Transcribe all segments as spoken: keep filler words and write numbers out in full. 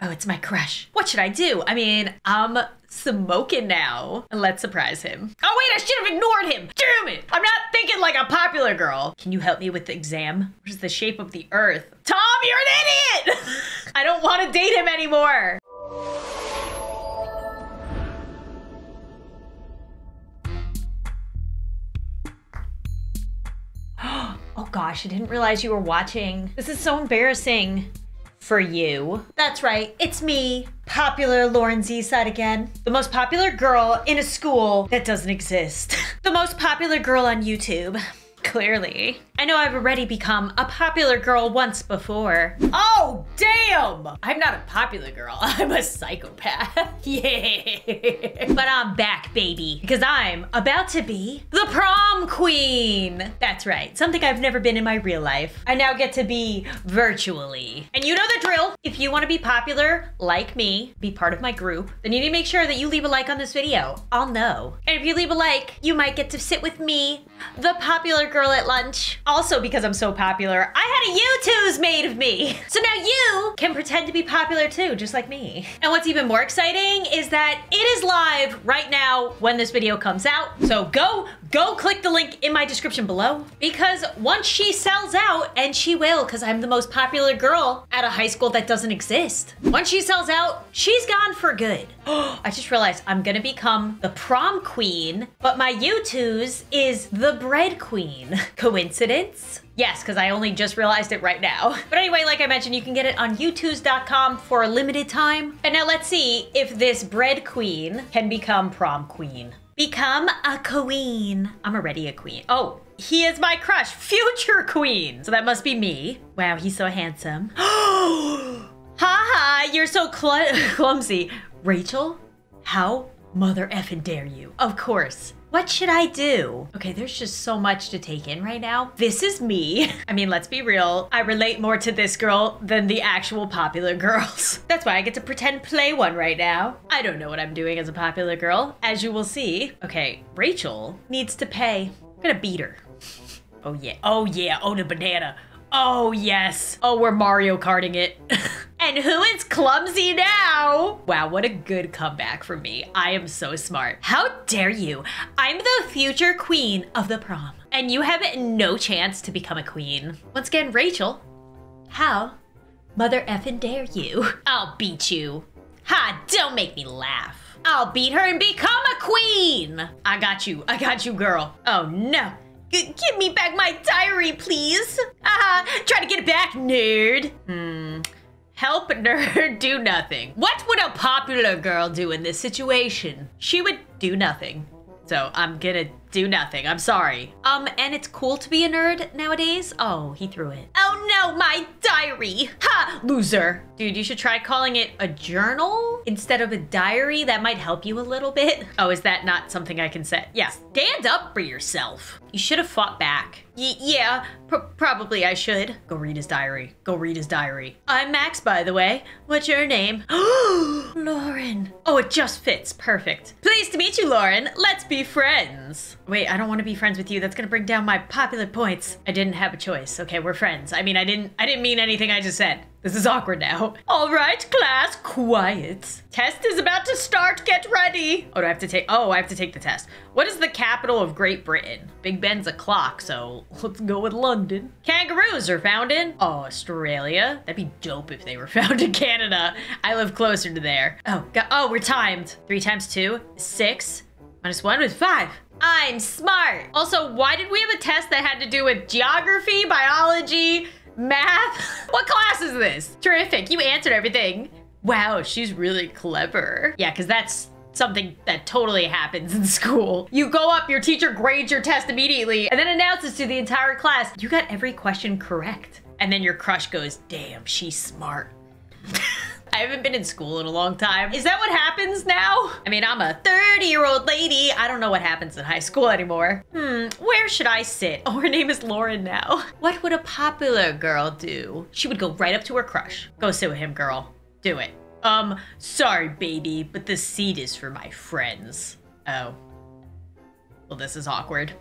Oh, it's my crush. What should I do? I mean, I'm smoking now. Let's surprise him. Oh wait, I should have ignored him. Damn it. I'm not thinking like a popular girl. Can you help me with the exam? What is the shape of the earth? Tom, you're an idiot. I don't want to date him anymore. Oh gosh, I didn't realize you were watching. This is so embarrassing. For you. That's right, it's me, popular LaurenZside again. The most popular girl in a school that doesn't exist. The most popular girl on YouTube, clearly. I know I've already become a popular girl once before. Oh, damn! I'm not a popular girl, I'm a psychopath. Yeah! But I'm back, baby, because I'm about to be the prom queen. That's right, something I've never been in my real life. I now get to be virtually. And you know the drill. If you want to be popular, like me, be part of my group, then you need to make sure that you leave a like on this video. I'll know. And if you leave a like, you might get to sit with me, the popular girl at lunch. Also, because I'm so popular, I had a YouTooz made of me. So now you can pretend to be popular too, just like me. And what's even more exciting is that it is live right now when this video comes out. So go, go click the link in my description below, because once she sells out, and she will, because I'm the most popular girl at a high school that doesn't exist. Once she sells out, she's gone for good. I just realized I'm gonna become the prom queen, but my YouTooz is the bread queen. Coincidence? Yes, because I only just realized it right now. But anyway, like I mentioned, you can get it on YouTooz dot com for a limited time. And now let's see if this bread queen can become prom queen. Become a queen. I'm already a queen. Oh, he is my crush, future queen. So that must be me. Wow, he's so handsome. Ha ha, you're so cl clumsy. Rachel, how mother effing dare you? Of course. What should I do? Okay, there's just so much to take in right now. This is me. I mean, let's be real. I relate more to this girl than the actual popular girls. That's why I get to pretend play one right now. I don't know what I'm doing as a popular girl, as you will see. Okay, Rachel needs to pay. I'm gonna beat her. Oh yeah, oh yeah, oh the banana. Oh yes. Oh, we're Mario Karting it. And who is clumsy now? Wow, what a good comeback for me. I am so smart. How dare you? I'm the future queen of the prom, and you have no chance to become a queen. Once again, Rachel, how mother effing dare you? I'll beat you. Ha, don't make me laugh. I'll beat her and become a queen. I got you. I got you, girl. Oh no. G- give me back my diary, please. Haha, uh-huh. Try to get it back, nerd. Hmm. Help nerd do nothing. What would a popular girl do in this situation? She would do nothing. So I'm gonna do nothing. I'm sorry. Um, and it's cool to be a nerd nowadays? Oh, he threw it. Oh no, my diary. Ha, loser. Dude, you should try calling it a journal instead of a diary. That might help you a little bit. Oh, is that not something I can say? Yes. Stand up for yourself. You should have fought back. Y yeah, pr probably I should. Go read his diary. Go read his diary. I'm Max, by the way. What's your name? Lauren. Oh, it just fits. Perfect. Pleased to meet you, Lauren. Let's be friends. Wait, I don't want to be friends with you. That's going to bring down my popular points. I didn't have a choice. Okay, we're friends. I mean, I didn't I didn't mean anything I just said. This is awkward now. All right, class, quiet. Test is about to start. Get ready. Oh, do I have to take Oh, I have to take the test. What is the capital of Great Britain? Big Ben's a clock, so let's go with London. Kangaroos are found in Oh, Australia. That'd be dope if they were found in Canada. I live closer to there. Oh, God. Oh, we're timed. Three times two is six. Minus one is five. I'm smart. Also, why did we have a test that had to do with geography, biology, math? What class is this? Terrific, you answered everything. Wow, she's really clever. Yeah, because that's something that totally happens in school. You go up, your teacher grades your test immediately and then announces to the entire class, you got every question correct. And then your crush goes, damn, she's smart. I haven't been in school in a long time. Is that what happens now? I mean, I'm a thirty year old lady. I don't know what happens in high school anymore. Hmm, where should I sit? Oh, her name is Lauren now. What would a popular girl do? She would go right up to her crush. Go sit with him, girl. Do it. Um, sorry, baby, but the seat is for my friends. Oh. Well, this is awkward.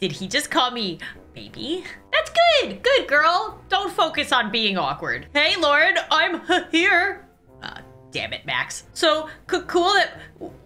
Did he just call me baby? That's good. Good girl. Don't focus on being awkward. Hey, Lauren, I'm here. Damn it, Max. So cool that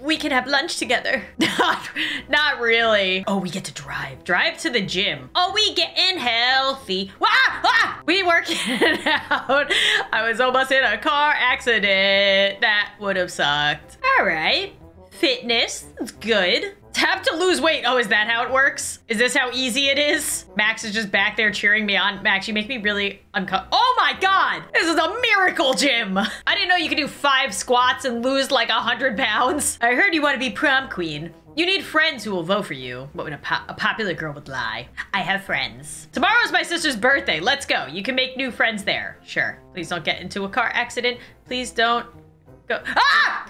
we can have lunch together. Not, not really. Oh, we get to drive. Drive to the gym. Oh, we getting healthy. Ah, ah! We working out. I was almost in a car accident. That would have sucked. All right. Fitness. That's good. Tap to lose weight. Oh, is that how it works? Is this how easy it is? Max is just back there cheering me on. Max, you make me really uncomfortable. Oh my God, this is a miracle gym. I didn't know you could do five squats and lose like a hundred pounds. I heard you want to be prom queen. You need friends who will vote for you. What would a, po a popular girl would lie? I have friends. Tomorrow's my sister's birthday. Let's go. You can make new friends there. Sure. Please don't get into a car accident. Please don't. Go. Ah!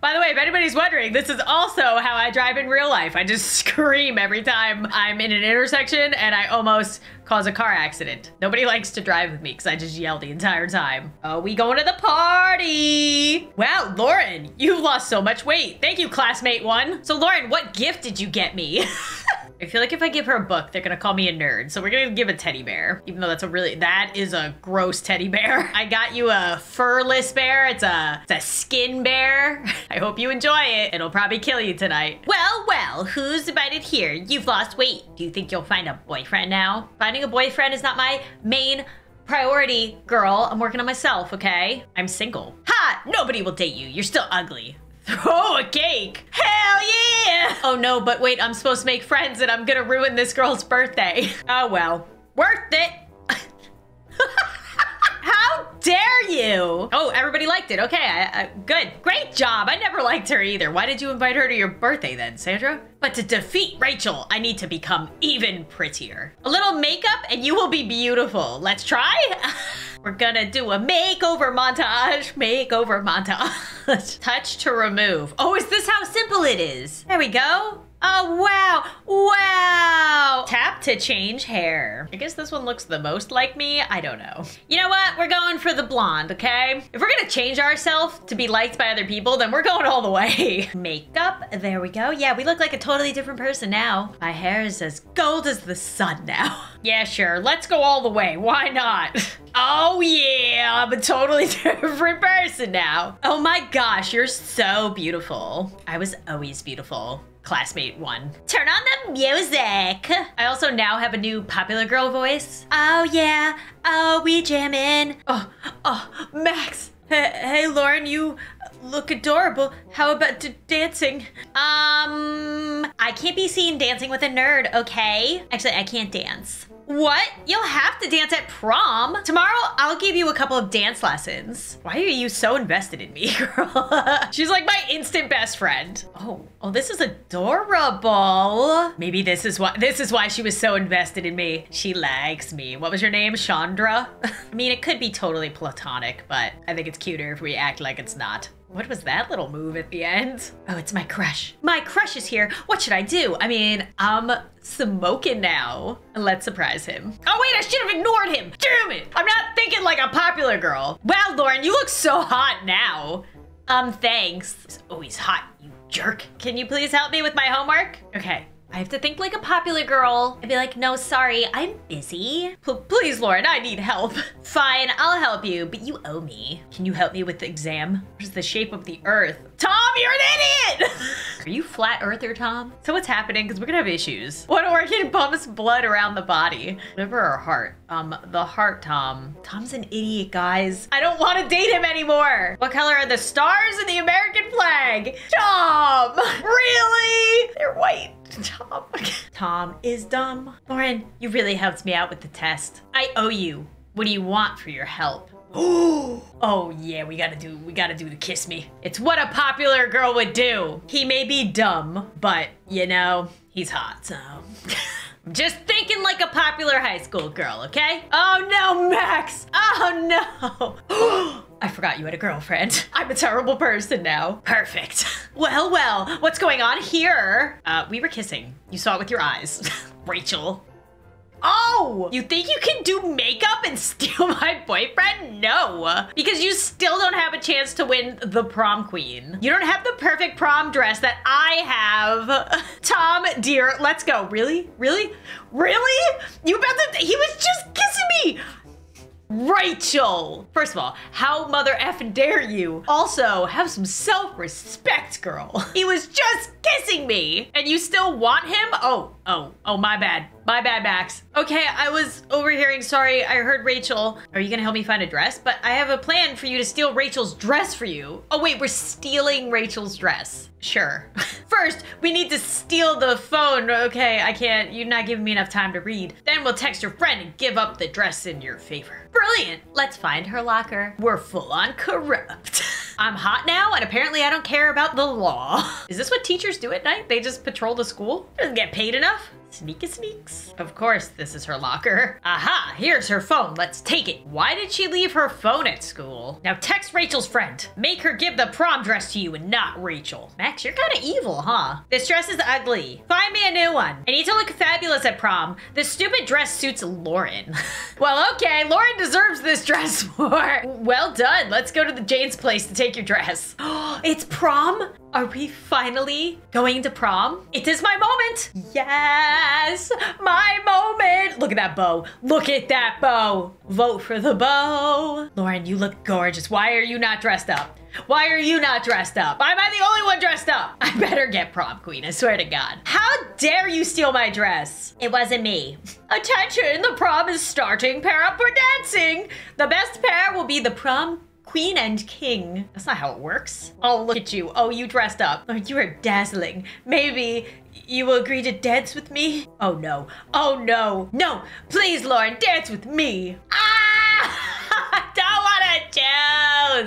By the way, if anybody's wondering, this is also how I drive in real life. I just scream every time I'm in an intersection and I almost cause a car accident. Nobody likes to drive with me because I just yell the entire time. Oh, we going to the party. Wow, Lauren, you've lost so much weight. Thank you, classmate one. So Lauren, what gift did you get me? I feel like if I give her a book, they're gonna call me a nerd. So we're gonna give a teddy bear, even though that's a really, that is a gross teddy bear. I got you a furless bear. It's a, it's a skin bear. I hope you enjoy it. It'll probably kill you tonight. Well, well, who's invited here? You've lost weight. Do you think you'll find a boyfriend now? Finding a boyfriend is not my main priority, girl. I'm working on myself, okay? I'm single. Ha, nobody will date you. You're still ugly. Throw a cake. Hell yeah. Oh no, but wait, I'm supposed to make friends and I'm gonna ruin this girl's birthday. Oh well, worth it. How dare you? Oh, everybody liked it. Okay, I, I, good. Great job. I never liked her either. Why did you invite her to your birthday then, Sandra? But to defeat Rachel, I need to become even prettier. A little makeup and you will be beautiful. Let's try. We're gonna do a makeover montage. Makeover montage. Touch to remove. Oh, is this how simple it is? There we go. Oh, wow. Wow. Tap to change hair. I guess this one looks the most like me. I don't know. You know what? We're going for the blonde, okay? If we're gonna change ourselves to be liked by other people, then we're going all the way. Makeup. There we go. Yeah, we look like a totally different person now. My hair is as gold as the sun now. Yeah, sure. Let's go all the way. Why not? Oh, yeah. I'm a totally different person now. Oh my gosh. You're so beautiful. I was always beautiful. Classmate one. Turn on the music. I also now have a new popular girl voice. Oh yeah, oh we jamming. Oh, oh, Max. Hey, hey Lauren, you look adorable. How about dancing? Um, I can't be seen dancing with a nerd, okay? Actually, I can't dance. What? You'll have to dance at prom. Tomorrow, I'll give you a couple of dance lessons. Why are you so invested in me, girl? She's like my instant best friend. Oh, oh, this is adorable. Maybe this is why this is why she was so invested in me. She likes me. What was your name, Chandra? I mean, it could be totally platonic, but I think it's cuter if we act like it's not. What was that little move at the end? Oh, it's my crush. My crush is here. What should I do? I mean, I'm smoking now. Let's surprise him. Oh wait, I should have ignored him. Damn it. I'm not thinking like a popular girl. Wow, Lauren, you look so hot now. Um, thanks. Oh, he's hot, you jerk. Can you please help me with my homework? Okay. I have to think like a popular girl. I'd be like, no, sorry, I'm busy. P please, Lauren, I need help. Fine, I'll help you, but you owe me. Can you help me with the exam? What is the shape of the earth? Tom, you're an idiot! Are you flat earther, Tom? So what's happening? Because we're gonna have issues. What organ pumps blood around the body? Liver or heart? Um, the heart, Tom. Tom's an idiot, guys. I don't want to date him anymore. What color are the stars in the American flag? Tom! Really? They're white. Tom. Tom is dumb. Lauren, you really helped me out with the test. I owe you. What do you want for your help? Oh yeah, we gotta do, we gotta do the kiss me. It's what a popular girl would do. He may be dumb, but you know, he's hot, so. I'm just thinking like a popular high school girl, okay? Oh no, Max. Oh no. I forgot you had a girlfriend. I'm a terrible person now. Perfect. Well, well, what's going on here? Uh, we were kissing. You saw it with your eyes. Rachel. Oh, you think you can do makeup and steal my boyfriend? No, because you still don't have a chance to win the prom queen. You don't have the perfect prom dress that I have. Tom, dear, let's go. Really? Really? Really? You about to, he was just kissing me. Rachel! First of all, how mother effing dare you? Also, have some self-respect, girl. He was just kissing me! And you still want him? Oh, oh, oh, my bad. My bad, Max. Okay, I was overhearing. Sorry, I heard Rachel. Are you gonna help me find a dress? But I have a plan for you to steal Rachel's dress for you. Oh wait, we're stealing Rachel's dress. Sure. First, we need to steal the phone. Okay, I can't. You're not giving me enough time to read. Then we'll text your friend and give up the dress in your favor. Brilliant. Let's find her locker. We're full on corrupt. I'm hot now, and apparently I don't care about the law. Is this what teachers do at night? They just patrol the school? Doesn't get paid enough? Sneaky sneaks. Of course, this is her locker. Aha, here's her phone. Let's take it. Why did she leave her phone at school? Now text Rachel's friend. Make her give the prom dress to you and not Rachel. Max, you're kind of evil, huh? This dress is ugly. Find me a new one. I need to look fabulous at prom. This stupid dress suits Lauren. Well, okay, Lauren deserves this dress more. Well done. Let's go to the Jane's place to take your dress. Oh, it's prom? Are we finally going to prom? It is my moment. Yes, my moment. Look at that bow. Look at that bow. Vote for the bow. Lauren, you look gorgeous. Why are you not dressed up? Why are you not dressed up? Am I the only one dressed up? I better get prom queen, I swear to God. How dare you steal my dress? It wasn't me. Attention, the prom is starting. Pair up for dancing. The best pair will be the prom queen and king. That's not how it works. Oh, look at you. Oh, you dressed up. Oh, you are dazzling. Maybe you will agree to dance with me? Oh, no. Oh, no. No, please, Lauren, dance with me. Ah! Don't want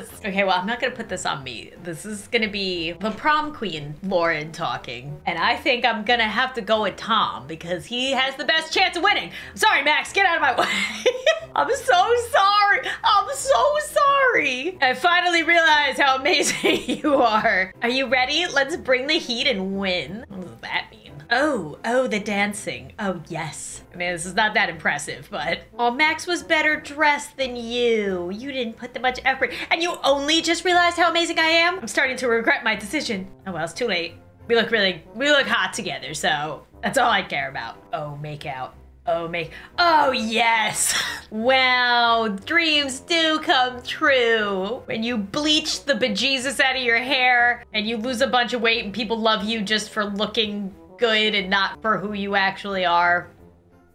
to choose. Okay, well, I'm not going to put this on me. This is going to be the prom queen, Lauren, talking. And I think I'm going to have to go with Tom because he has the best chance of winning. Sorry, Max, get out of my way. I'm so sorry. I'm so sorry. I finally realize how amazing you are. Are you ready? Let's bring the heat and win. What does that mean? Oh, oh, the dancing. Oh, yes. I mean, this is not that impressive, but... Oh, Max was better dressed than you. You didn't put that much effort. And you only just realized how amazing I am? I'm starting to regret my decision. Oh, well, it's too late. We look really... We look hot together, so... That's all I care about. Oh, make out. Oh, make... Oh, yes! Wow, dreams do come true. When you bleach the bejesus out of your hair, and you lose a bunch of weight, and people love you just for looking... good and not for who you actually are.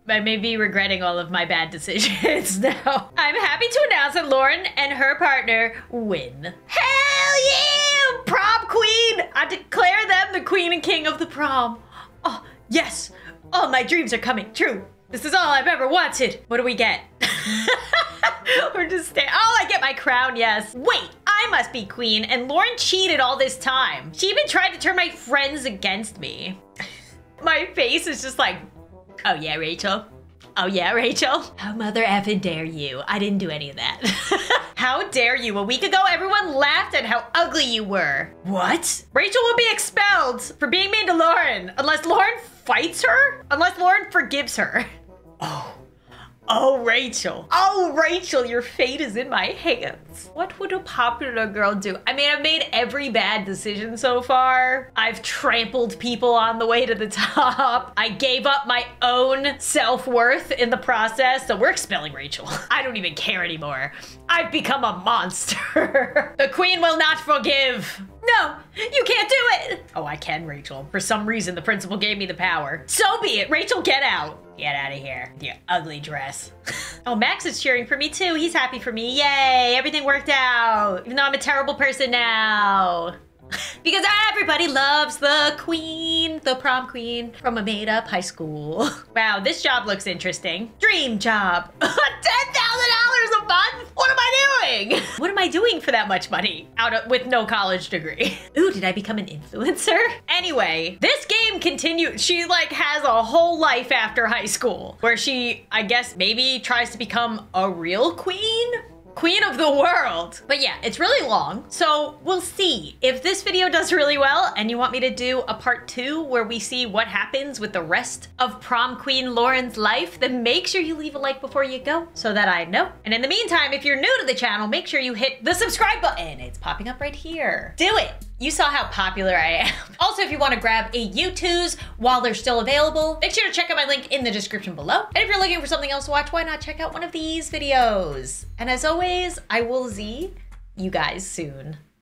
I may be regretting all of my bad decisions now. I'm happy to announce that Lauren and her partner win. Hell yeah! Prom queen! I declare them the queen and king of the prom. Oh, yes! All my dreams are coming true. This is all I've ever wanted. What do we get? We're just staying. Oh, I get my crown, yes. Wait! I must be queen, and Lauren cheated all this time. She even tried to turn my friends against me. My face is just like, oh yeah, Rachel. Oh yeah, Rachel. How mother effing dare you? I didn't do any of that. How dare you? A week ago, everyone laughed at how ugly you were. What? Rachel will be expelled for being mean to Lauren, unless Lauren fights her? Unless Lauren forgives her. Oh. Oh, Rachel. Oh, Rachel, your fate is in my hands. What would a popular girl do? I mean, I've made every bad decision so far. I've trampled people on the way to the top. I gave up my own self-worth in the process, so we're expelling Rachel. I don't even care anymore. I've become a monster. The queen will not forgive. No, you can't do it. Oh, I can, Rachel. For some reason, the principal gave me the power. So be it. Rachel, get out. Get out of here. Your ugly dress. Oh, Max is cheering for me too. He's happy for me. Yay, everything worked out. Even though I'm a terrible person now. Because everybody loves the queen, the prom queen from a made-up high school. Wow, this job looks interesting. Dream job. ten thousand dollars a month? What am I doing? What am I doing for that much money out of, with no college degree? Ooh, did I become an influencer? Anyway, this game continues. She like has a whole life after high school where she, I guess, maybe tries to become a real queen? Queen of the world. But yeah, it's really long. So we'll see if this video does really well and you want me to do a part two where we see what happens with the rest of prom queen Lauren's life, then make sure you leave a like before you go so that I know. And in the meantime, if you're new to the channel, make sure you hit the subscribe button. It's popping up right here. Do it. You saw how popular I am. Also, if you want to grab a YouTooz while they're still available, make sure to check out my link in the description below. And if you're looking for something else to watch, why not check out one of these videos? And as always, I will see you guys soon.